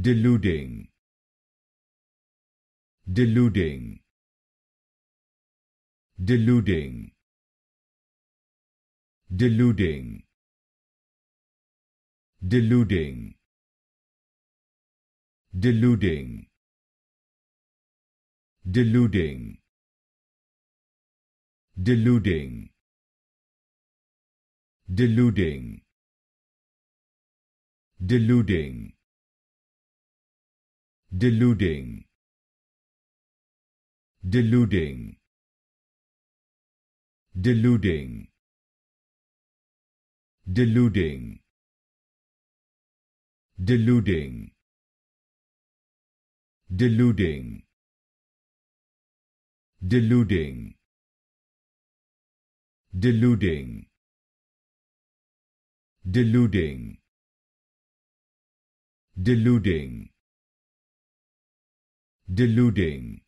deluding, deluding, deluding, deluding, deluding, deluding, deluding, deluding, deluding, deluding, deluding, deluding, deluding, deluding, deluding, deluding, deluding, deluding, deluding, deluding, deluding,